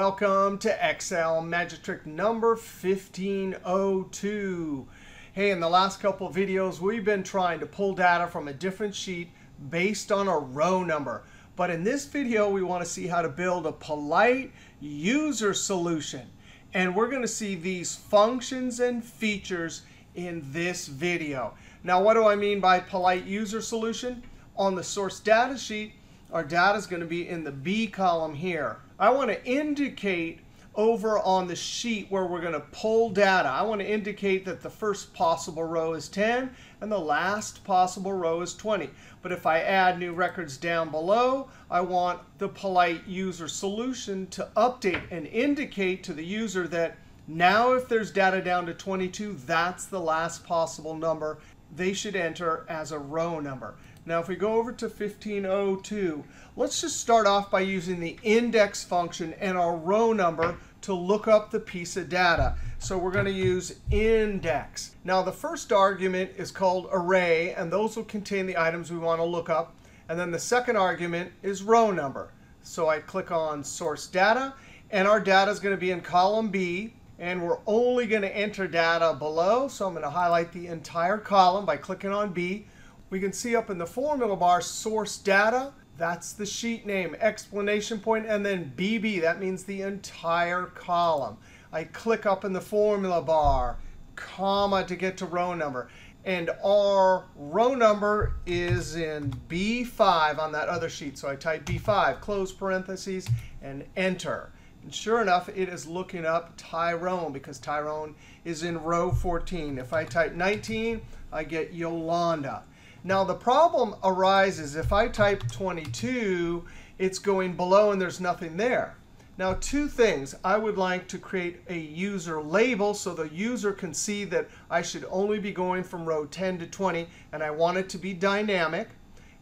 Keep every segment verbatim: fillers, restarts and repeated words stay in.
Welcome to Excel Magic Trick number fifteen oh two. Hey, in the last couple of videos, we've been trying to pull data from a different sheet based on a row number. But in this video, we want to see how to build a polite user solution. And we're going to see these functions and features in this video. Now, what do I mean by polite user solution? On the source data sheet, our data is going to be in the B column here. I want to indicate over on the sheet where we're going to pull data. I want to indicate that the first possible row is ten and the last possible row is twenty. But if I add new records down below, I want the polite user solution to update and indicate to the user that now if there's data down to twenty-two, that's the last possible number they should enter as a row number. Now, if we go over to fifteen oh two, let's just start off by using the index function and our row number to look up the piece of data. So we're going to use index. Now, the first argument is called array, and those will contain the items we want to look up. And then the second argument is row number. So I click on source data, and our data is going to be in column B. And we're only going to enter data below. So I'm going to highlight the entire column by clicking on B. We can see up in the formula bar, source data, that's the sheet name, explanation point, and then B B, that means the entire column. I click up in the formula bar, comma, to get to row number. And our row number is in B five on that other sheet. So I type B five, close parentheses, and enter. And sure enough, it is looking up Tyrone because Tyrone is in row fourteen. If I type nineteen, I get Yolanda. Now, the problem arises if I type twenty-two, it's going below and there's nothing there. Now, two things. I would like to create a user label so the user can see that I should only be going from row ten to twenty, and I want it to be dynamic.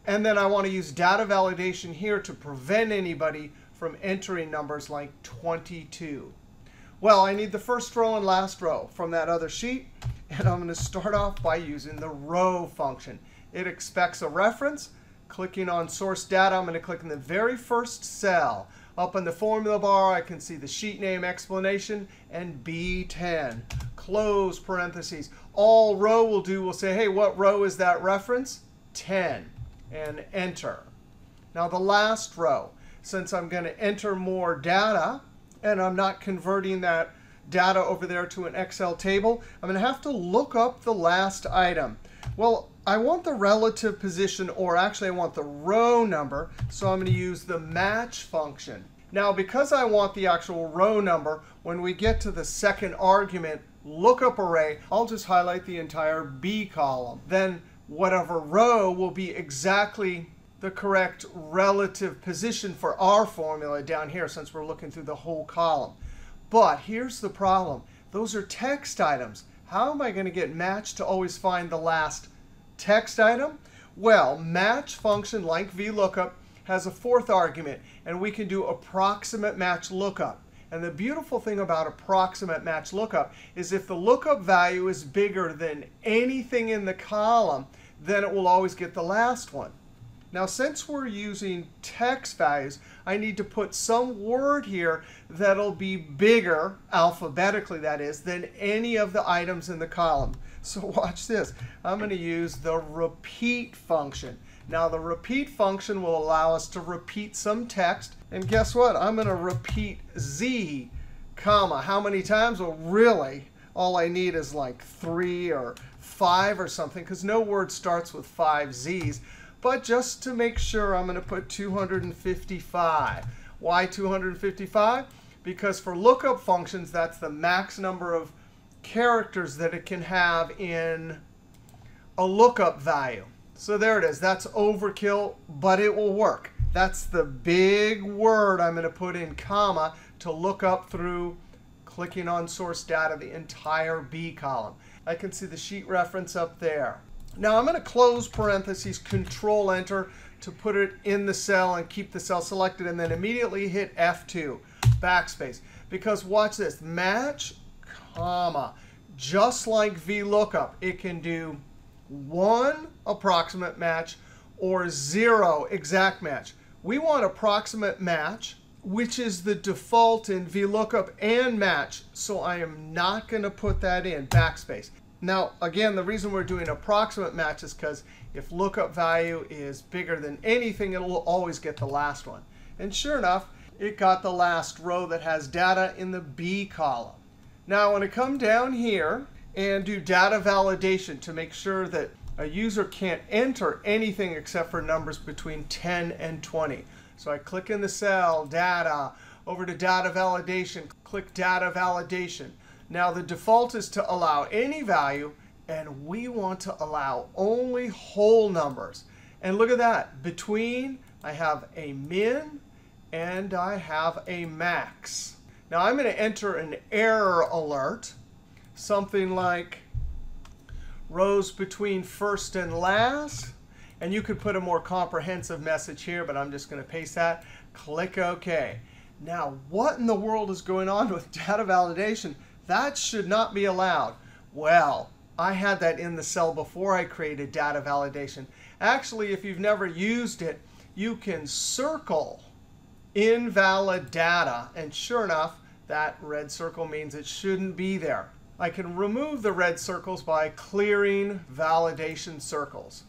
And then I want to use data validation here to prevent anybody from entering numbers like twenty-two. Well, I need the first row and last row from that other sheet, and I'm going to start off by using the row function. It expects a reference. Clicking on source data, I'm going to click in the very first cell. Up in the formula bar, I can see the sheet name, explanation, and B ten. Close parentheses. All row will do will say, hey, what row is that reference? ten. And enter. Now the last row. Since I'm going to enter more data, and I'm not converting that data over there to an Excel table, I'm going to have to look up the last item. Well, I want the relative position, or actually I want the row number, so I'm going to use the match function. Now, because I want the actual row number, when we get to the second argument, lookup array, I'll just highlight the entire B column. Then whatever row will be exactly the correct relative position for our formula down here since we're looking through the whole column. But here's the problem. Those are text items. How am I going to get match to always find the last text item? Well, match function, like VLOOKUP, has a fourth argument. And we can do approximate match lookup. And the beautiful thing about approximate match lookup is if the lookup value is bigger than anything in the column, then it will always get the last one. Now, since we're using text values, I need to put some word here that'll be bigger, alphabetically that is, than any of the items in the column. So watch this. I'm going to use the repeat function. Now, the repeat function will allow us to repeat some text. And guess what? I'm going to repeat Z, comma. How many times? Well, really, all I need is like three or five or something, because no word starts with five Z's. But just to make sure, I'm going to put two hundred fifty-five. Why two hundred fifty-five? Because for lookup functions, that's the max number of characters that it can have in a lookup value. So there it is. That's overkill, but it will work. That's the big word I'm going to put in comma to look up through clicking on source data, the entire B column. I can see the sheet reference up there. Now, I'm going to close parentheses, Control-Enter, to put it in the cell and keep the cell selected, and then immediately hit F two, backspace. Because watch this, match, comma, just like VLOOKUP, it can do one approximate match or zero exact match. We want approximate match which is the default in VLOOKUP and MATCH. So I am not going to put that in, backspace. Now, again, the reason we're doing approximate match is because if lookup value is bigger than anything, it will always get the last one. And sure enough, it got the last row that has data in the B column. Now, I want to come down here and do data validation to make sure that a user can't enter anything except for numbers between ten and twenty. So I click in the cell, data, over to data validation, click data validation. Now, the default is to allow any value, and we want to allow only whole numbers. And look at that. Between, I have a min, and I have a max. Now, I'm going to enter an error alert, something like rows between first and last. And you could put a more comprehensive message here, but I'm just going to paste that. Click OK. Now, what in the world is going on with data validation? That should not be allowed. Well, I had that in the cell before I created data validation. Actually, if you've never used it, you can circle invalid data. And sure enough, that red circle means it shouldn't be there. I can remove the red circles by clearing validation circles.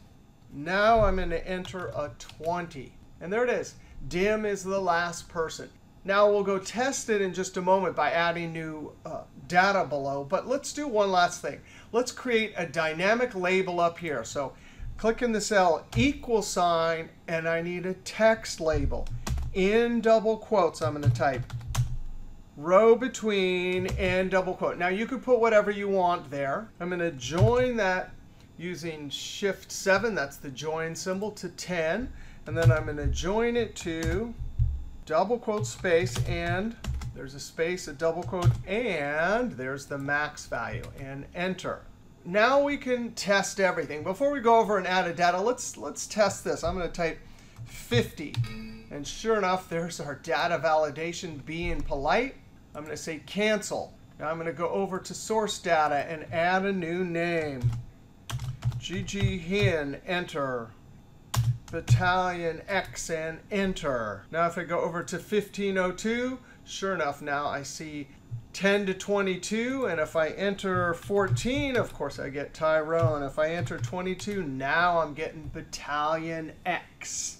Now I'm going to enter a twenty. And there it is. Dim is the last person. Now we'll go test it in just a moment by adding new uh, data below. But let's do one last thing. Let's create a dynamic label up here. So click in the cell equal sign, and I need a text label. In double quotes, I'm going to type row between and double quote. Now you could put whatever you want there. I'm going to join that using shift seven. That's the join symbol to ten. And then I'm going to join it to double quote space, and there's a space, a double quote, and there's the max value, and enter. Now we can test everything. Before we go over and add a data, let's, let's test this. I'm going to type fifty. And sure enough, there's our data validation being polite. I'm going to say cancel. Now I'm going to go over to source data and add a new name. G G Hin, enter. Battalion X, and enter. Now if I go over to fifteen oh two, sure enough, now I see ten to twenty-two. And if I enter fourteen, of course, I get Tyrone. If I enter twenty-two, now I'm getting Battalion X.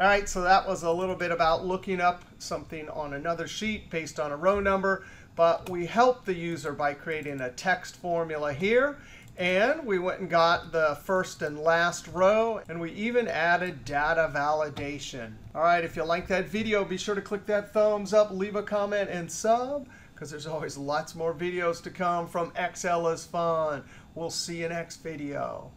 All right, so that was a little bit about looking up something on another sheet based on a row number. But we helped the user by creating a text formula here. And we went and got the first and last row. And we even added data validation. All right, if you like that video, be sure to click that thumbs up, leave a comment, and sub, because there's always lots more videos to come from Excel is Fun. We'll see you next video.